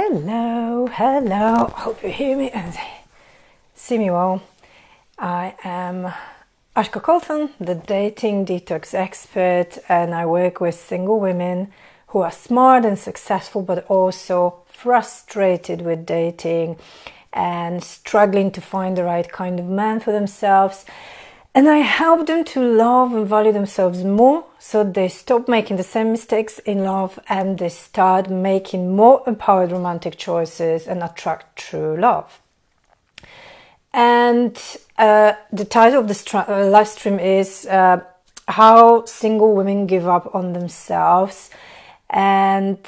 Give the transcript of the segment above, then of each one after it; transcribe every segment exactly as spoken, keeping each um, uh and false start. Hello, hello, hope you hear me and see me well. I am Ashka Colton, the dating detox expert, and I work with single women who are smart and successful but also frustrated with dating and struggling to find the right kind of man for themselves. And I help them to love and value themselves more so they stop making the same mistakes in love and they start making more empowered romantic choices and attract true love. And uh, the title of this uh, live stream is uh, How Single Women Give Up on Themselves. And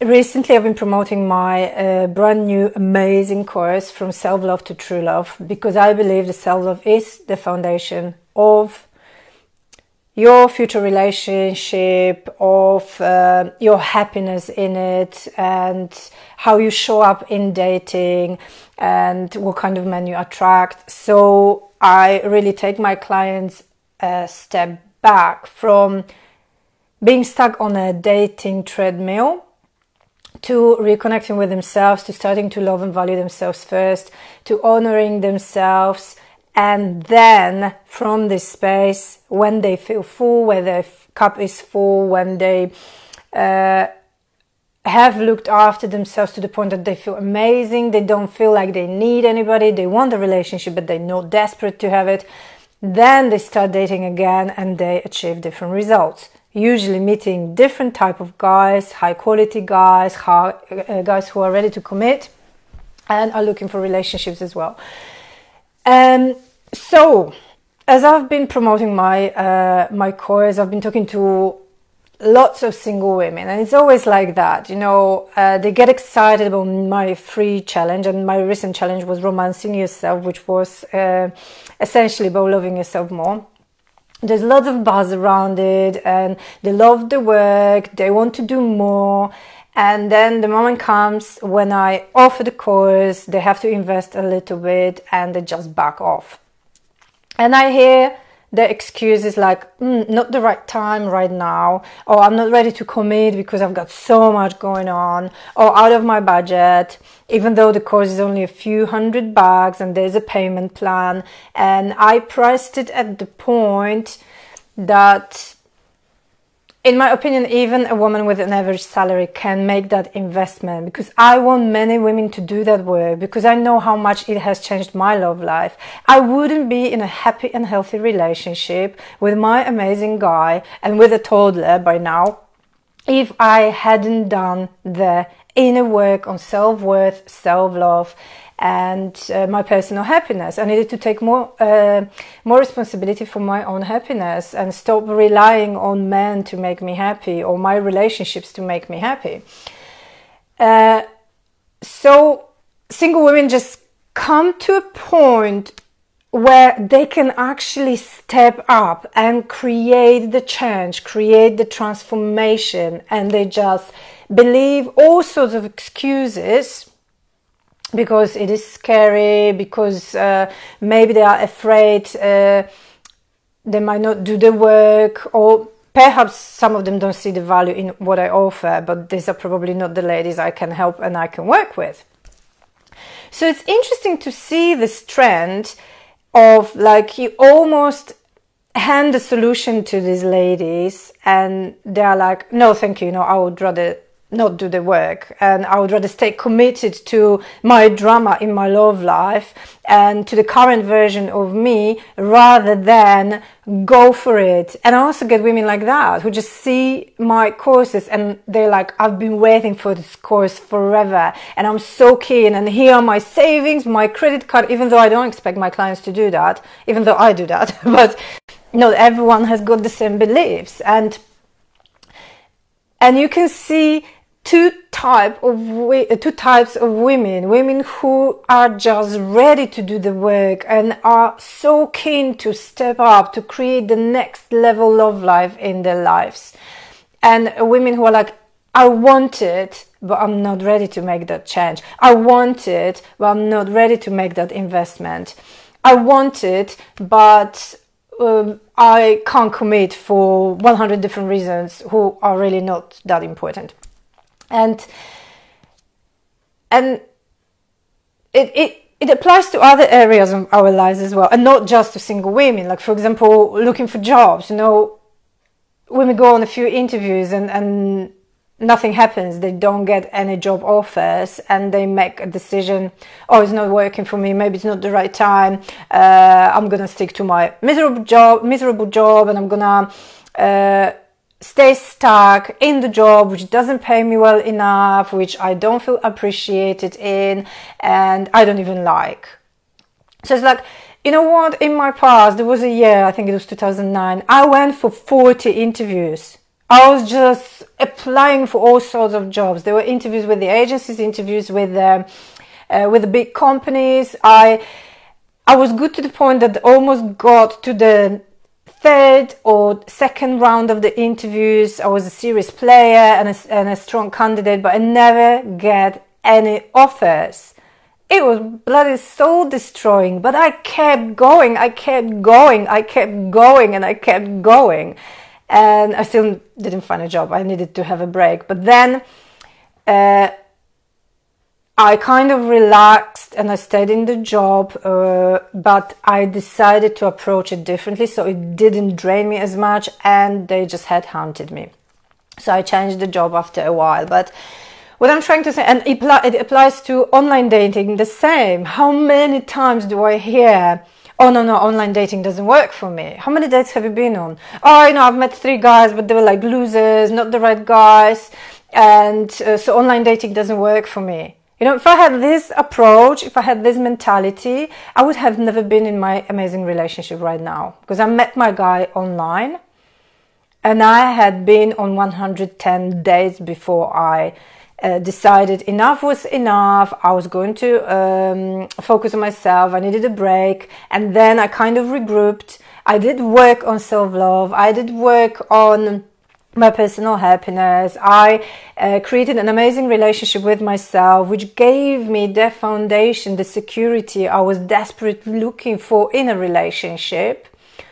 recently I've been promoting my uh, brand new amazing course From Self-Love to True Love, because I believe that self-love is the foundation of your future relationship, of uh, your happiness in it, and how you show up in dating and what kind of men you attract. So I really take my clients a step back from being stuck on a dating treadmill to reconnecting with themselves, to starting to love and value themselves first, to honoring themselves, and then from this space, when they feel full, when their cup is full, when they uh, have looked after themselves to the point that they feel amazing, they don't feel like they need anybody, they want the relationship but they're not desperate to have it, then they start dating again and they achieve different results. Usually meeting different type of guys, high quality guys, high, uh, guys who are ready to commit and are looking for relationships as well. And um, so, as I've been promoting my uh, my course, I've been talking to lots of single women, and it's always like that, you know, uh, they get excited about my free challenge, and my recent challenge was Romancing Yourself, which was uh, essentially about loving yourself more. There's lots of buzz around it and they love the work, they want to do more. And then the moment comes when I offer the course, they have to invest a little bit and they just back off. And I hear the excuses like, mm, not the right time right now, or I'm not ready to commit because I've got so much going on, or out of my budget, even though the course is only a few hundred bucks and there's a payment plan. And I priced it at the point that, in my opinion, even a woman with an average salary can make that investment, because I want many women to do that work, because I know how much it has changed my love life. I wouldn't be in a happy and healthy relationship with my amazing guy and with a toddler by now if I hadn't done the inner work on self-worth, self-love, and uh, my personal happiness. I needed to take more uh, more responsibility for my own happiness and stop relying on men to make me happy or my relationships to make me happy. Uh, so single women just come to a point where they can actually step up and create the change, create the transformation, and they just believe all sorts of excuses because it is scary, because uh, maybe they are afraid uh, they might not do the work, or perhaps some of them don't see the value in what I offer, but these are probably not the ladies I can help and I can work with. So it's interesting to see this trend of like you almost hand the solution to these ladies and they are like, no, thank you, no, I would rather not do the work, and I would rather stay committed to my drama in my love life and to the current version of me rather than go for it. And I also get women like that who just see my courses and they're like, I've been waiting for this course forever and I'm so keen, and here are my savings, my credit card, even though I don't expect my clients to do that, even though I do that. But not everyone has got the same beliefs. And and you can see two type of two types of women, women who are just ready to do the work and are so keen to step up, to create the next level of life in their lives, and women who are like, I want it, but I'm not ready to make that change. I want it, but I'm not ready to make that investment. I want it, but Um, I can't commit for one hundred different reasons who are really not that important. And And it, it, it applies to other areas of our lives as well, and not just to single women. Like, for example, looking for jobs, you know, women go on a few interviews and, and nothing happens. They don't get any job offers, and they make a decision, oh, it's not working for me, maybe it's not the right time, uh, I'm gonna stick to my miserable job, miserable job, and I'm gonna uh, stay stuck in the job which doesn't pay me well enough, which I don't feel appreciated in, and I don't even like. So it's like, you know what, in my past, there was a year, I think it was two thousand nine, I went for forty interviews. I was just applying for all sorts of jobs. There were interviews with the agencies, interviews with the, uh, with the big companies. I, I was good to the point that almost got to the third or second round of the interviews. I was a serious player and a, and a strong candidate, but I never get any offers. It was bloody soul destroying, but I kept going, I kept going, I kept going, and I kept going. And I still didn't find a job. I needed to have a break. But then uh, I kind of relaxed and I stayed in the job, uh, but I decided to approach it differently, so it didn't drain me as much, and they just headhunted me. So I changed the job after a while. But what I'm trying to say, and it, it applies to online dating the same. How many times do I hear, oh, no, no, online dating doesn't work for me. How many dates have you been on? Oh, you know, I've met three guys, but they were like losers, not the right guys. And uh, so online dating doesn't work for me. You know, if I had this approach, if I had this mentality, I would have never been in my amazing relationship right now, because I met my guy online and I had been on one hundred ten dates before I Uh, decided enough was enough. I was going to um, focus on myself. I needed a break, and then I kind of regrouped. I did work on self-love. I did work on my personal happiness. I uh, created an amazing relationship with myself, which gave me the foundation, the security I was desperately looking for in a relationship.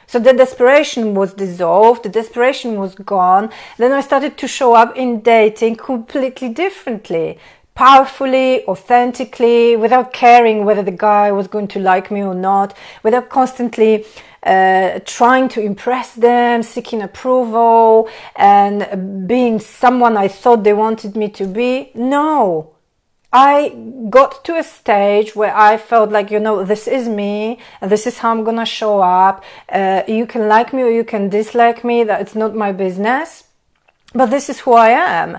So the desperation was dissolved, the desperation was gone. Then I started to show up in dating completely differently, powerfully, authentically, without caring whether the guy was going to like me or not, without constantly uh, trying to impress them, seeking approval, and being someone I thought they wanted me to be. No. I got to a stage where I felt like, you know, this is me, and this is how I'm gonna show up. Uh, you can like me or you can dislike me, that it's not my business, but this is who I am.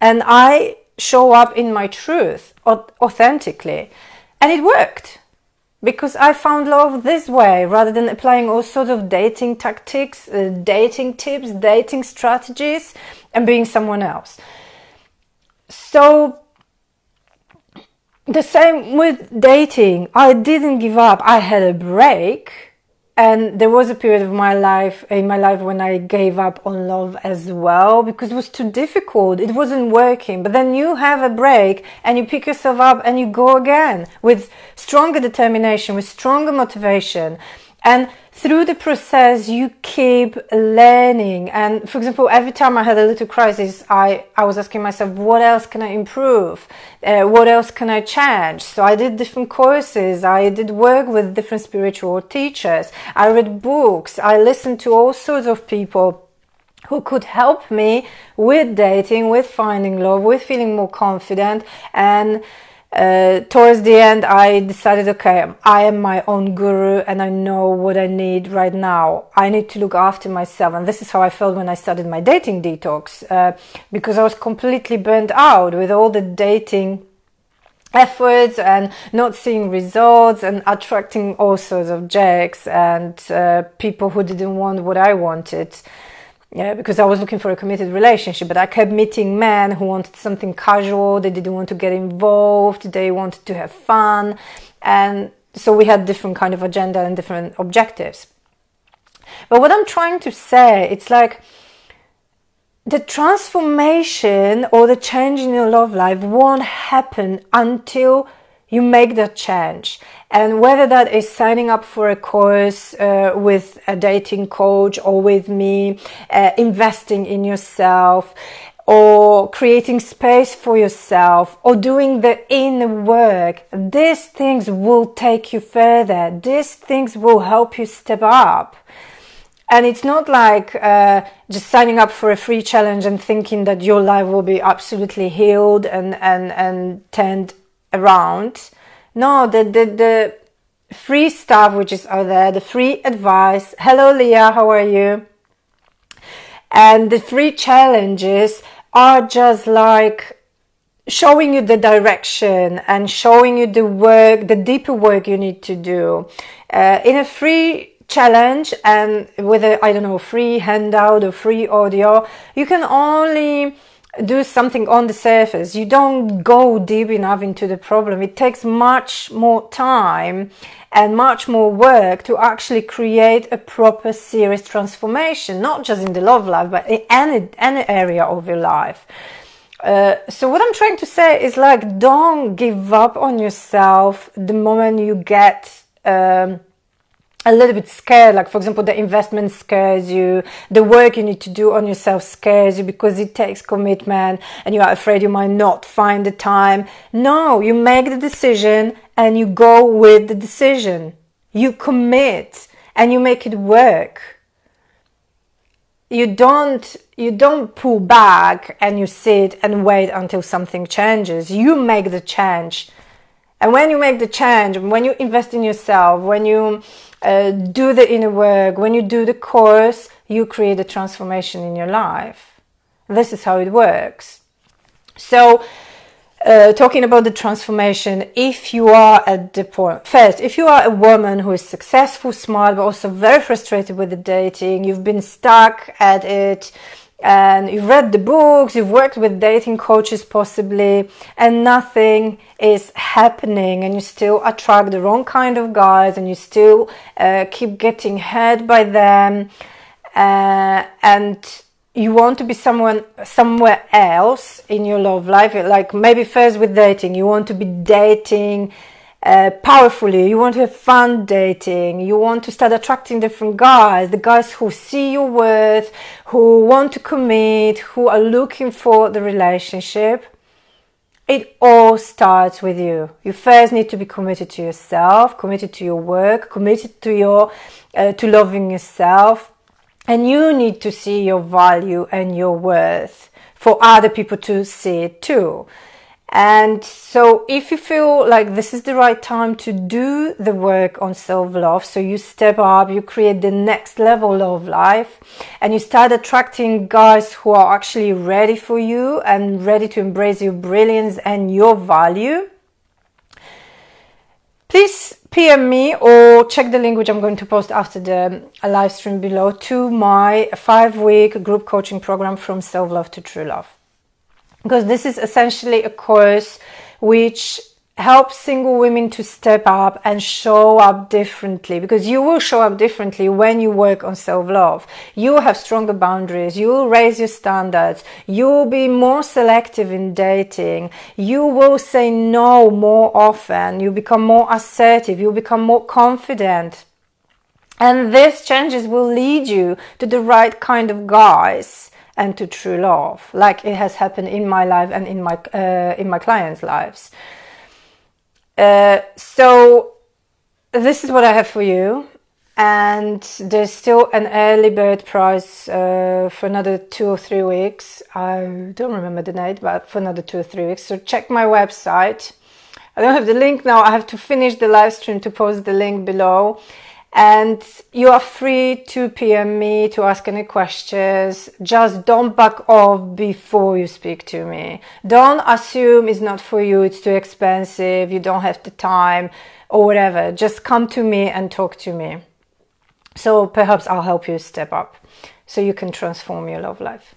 And I show up in my truth, authentically. And it worked, because I found love this way, rather than applying all sorts of dating tactics, uh, dating tips, dating strategies, and being someone else. So, the same with dating. I didn't give up. I had a break, and there was a period of my life in my life when I gave up on love as well, because it was too difficult. It wasn't working. But then you have a break and you pick yourself up and you go again with stronger determination, with stronger motivation. And through the process, you keep learning. And for example, every time I had a little crisis, I, I was asking myself, what else can I improve? Uh, what else can I change? So I did different courses. I did work with different spiritual teachers. I read books. I listened to all sorts of people who could help me with dating, with finding love, with feeling more confident. And Uh, towards the end, I decided, okay, I am my own guru and I know what I need right now. I need to look after myself. And this is how I felt when I started my dating detox, uh, because I was completely burnt out with all the dating efforts and not seeing results and attracting all sorts of jerks and uh, people who didn't want what I wanted. Yeah, because I was looking for a committed relationship, but I kept meeting men who wanted something casual. They didn't want to get involved. They wanted to have fun. And so we had different kind of agenda and different objectives. But what I'm trying to say, it's like the transformation or the change in your love life won't happen until you make that change. And whether that is signing up for a course uh, with a dating coach or with me, uh, investing in yourself, or creating space for yourself, or doing the inner work, these things will take you further. These things will help you step up. And it's not like uh, just signing up for a free challenge and thinking that your life will be absolutely healed and, and, and turned around. No, the, the, the free stuff which is out there, the free advice. Hello, Leah, how are you? And the free challenges are just like showing you the direction and showing you the work, the deeper work you need to do. Uh, in a free challenge and with a, I don't know, free handout or free audio, you can only do something on the surface. You don't go deep enough into the problem. It takes much more time and much more work to actually create a proper serious transformation, not just in the love life, but in any, any area of your life. Uh, so what I'm trying to say is, like, don't give up on yourself the moment you get um, a little bit scared. Like, for example, the investment scares you, the work you need to do on yourself scares you because it takes commitment and you are afraid you might not find the time. No, you make the decision and you go with the decision. You commit and you make it work. You don't, you don't pull back and you sit and wait until something changes. You make the change. And when you make the change, when you invest in yourself, when you uh, do the inner work, when you do the course, you create a transformation in your life. This is how it works. So, uh, talking about the transformation, if you are at the point, first, if you are a woman who is successful, smart, but also very frustrated with the dating, you've been stuck at it, and you've read the books, you've worked with dating coaches possibly, and nothing is happening, and you still attract the wrong kind of guys, and you still uh, keep getting hurt by them, uh, and you want to be someone somewhere else in your love life. Like, maybe first with dating, you want to be dating Uh, powerfully, you want to have fun dating, you want to start attracting different guys, the guys who see your worth, who want to commit, who are looking for the relationship. It all starts with you. You first need to be committed to yourself, committed to your work, committed to your uh, to loving yourself, and you need to see your value and your worth for other people to see it too. And so if you feel like this is the right time to do the work on self-love, so you step up, you create the next level of life, and you start attracting guys who are actually ready for you and ready to embrace your brilliance and your value, please P M me or check the link which I'm going to post after the live stream below to my five-week group coaching program From Self-Love to True Love. Because this is essentially a course which helps single women to step up and show up differently. Because you will show up differently when you work on self-love. You will have stronger boundaries. You will raise your standards. You will be more selective in dating. You will say no more often. You become more assertive. You become more confident. And these changes will lead you to the right kind of guys and to true love, like it has happened in my life and in my uh, in my clients' lives. Uh, so this is what I have for you, and there's still an early bird price uh, for another two or three weeks. I don't remember the date, but for another two or three weeks. So check my website. I don't have the link now. I have to finish the live stream to post the link below. And you are free to P M me, to ask any questions. Just don't back off before you speak to me. Don't assume it's not for you, it's too expensive, you don't have the time, or whatever. Just come to me and talk to me. So perhaps I'll help you step up, so you can transform your love life.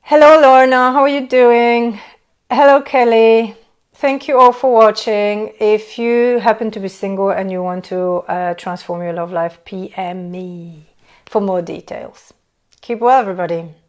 Hello, Lorna, how are you doing? Hello, Kelly. Thank you all for watching. If you happen to be single and you want to uh, transform your love life, P M me for more details. Keep well, everybody.